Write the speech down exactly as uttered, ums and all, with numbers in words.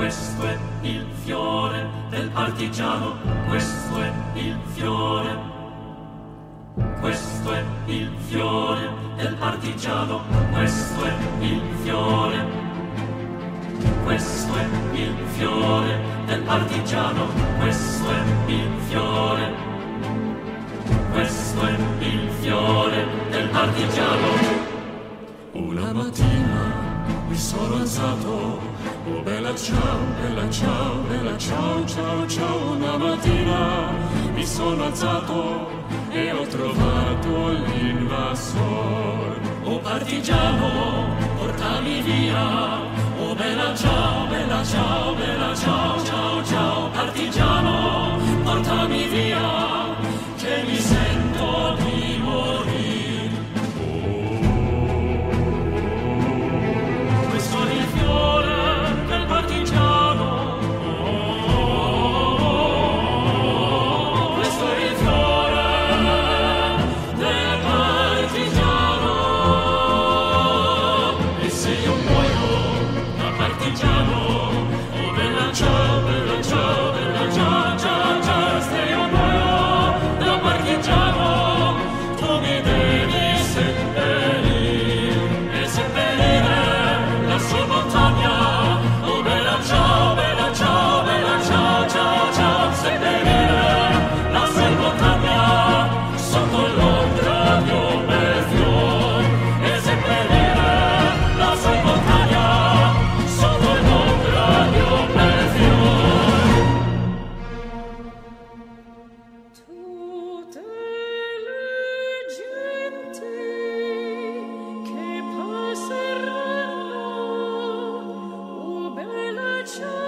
questo è il fiore del partigiano, questo è il fiore, questo è il fiore del partigiano, questo è il fiore, questo è il fiore del partigiano, questo è il fiore, questo è il fiore del partigiano. Una mattina mi sono alzato, oh bella ciao, bella ciao, bella ciao, ciao, ciao. Una mattina mi sono alzato e ho trovato l'invasor. Oh partigiano, portami via, oh bella ciao, bella ciao, bella ciao, ciao, ciao. Partigiano, portami via, che mi sento di morire. Sure.